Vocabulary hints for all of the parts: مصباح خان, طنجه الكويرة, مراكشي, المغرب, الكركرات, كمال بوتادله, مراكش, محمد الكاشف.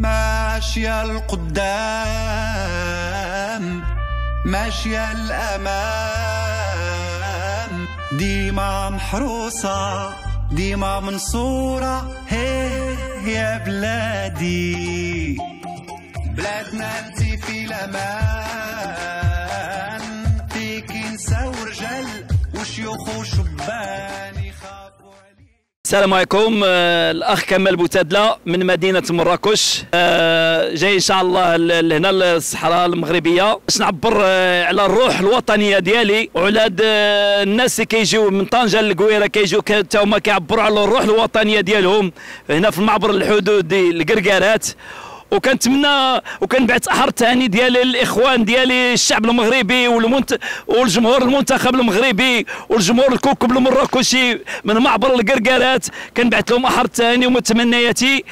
ماشية القدام ماشية الأمام، ديما محروسة ديما منصورة. هيه يا بلادي بلادنا انتي في الأمان، فيكي نسا ورجال وشيوخ وشبان. السلام عليكم، الاخ كمال بوتادله من مدينه مراكش، جاي ان شاء الله لهنا للصحراء المغربيه باش نعبر على الروح الوطنيه ديالي وعلى الناس اللي كيجيو من طنجه الكويرة كيجيو حتى هما كيعبروا على الروح الوطنيه ديالهم هنا في معبر الحدود ديال الكركرات. وكنتمنى وكنبعث احر التهاني ديالي للاخوان ديالي الشعب المغربي والجمهور المنتخب المغربي والجمهور الكوكب المراكشي من معبر الكركرات، كنبعث لهم احر التهاني ومتمنياتي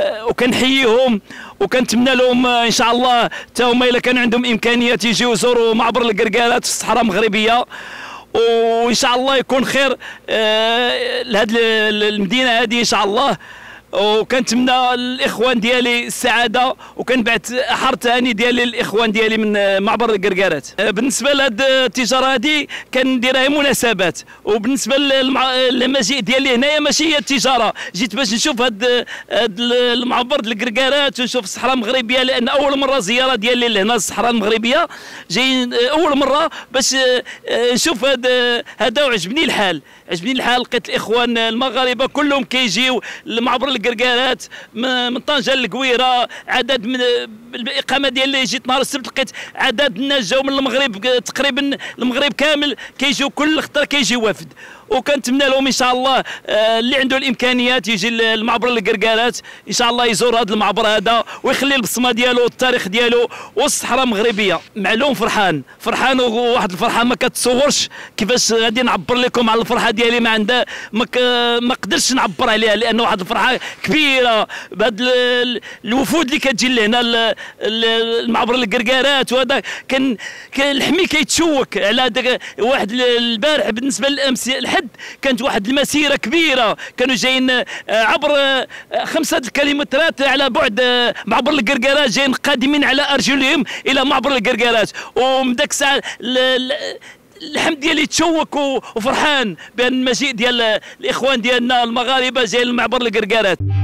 وكنحييهم وكنتمنى لهم ان شاء الله حتى هما الا كان عندهم امكانيات يجيو يزوروا معبر الكركرات في الصحراء المغربيه، وان شاء الله يكون خير لهذه المدينه هذه ان شاء الله. وكنتمنى الاخوان ديالي السعاده وكنبعث احر تهاني ديالي للاخوان ديالي من معبر الكركرات. بالنسبه لهذه التجاره هذه كنديرها مناسبات، وبالنسبه للمجيء ديالي هنايا ماشي هي التجاره، جيت باش نشوف هاد المعبر الكركرات ونشوف الصحراء المغربيه، لان اول مره زياره ديالي لهنا الصحراء المغربيه، جاي اول مره باش نشوف هذا وعجبني الحال، عجبني الحال. لقيت الاخوان المغاربه كلهم كيجيو لمعبر الكركرات من طنجه للكويره، عدد من الاقامه ديالي جيت نهار السبت لقيت عدد الناس جاو من المغرب تقريبا، المغرب كامل كيجيو، كل خطر كيجي وفد. وكنتمنى لهم ان شاء الله اللي عنده الامكانيات يجي لمعبر الكركرات ان شاء الله يزور هذا المعبر هذا ويخلي البصمه ديالو والتاريخ ديالو والصحراء المغربيه. معلوم فرحان وواحد الفرحه ما كتصورش كيفاش غادي نعبر لكم على الفرحه ديالي، ما عندها ما قدرتش نعبر عليها، لان واحد الفرحه كبيره بهذا الوفود اللي كتجي لهنا المعبر الكركرات. وهذا الحمي كيتشوك على واحد البارح بالنسبه للامس كانت واحد المسيره كبيره، كانوا جايين عبر 5 كيلومترات على بعد معبر الكركرات، جايين قادمين على ارجلهم الى معبر الكركرات. ومن داك الساعه الحمد ديالي تشوك وفرحان بان المجيء ديال الاخوان ديالنا المغاربه جايين لمعبر الكركرات.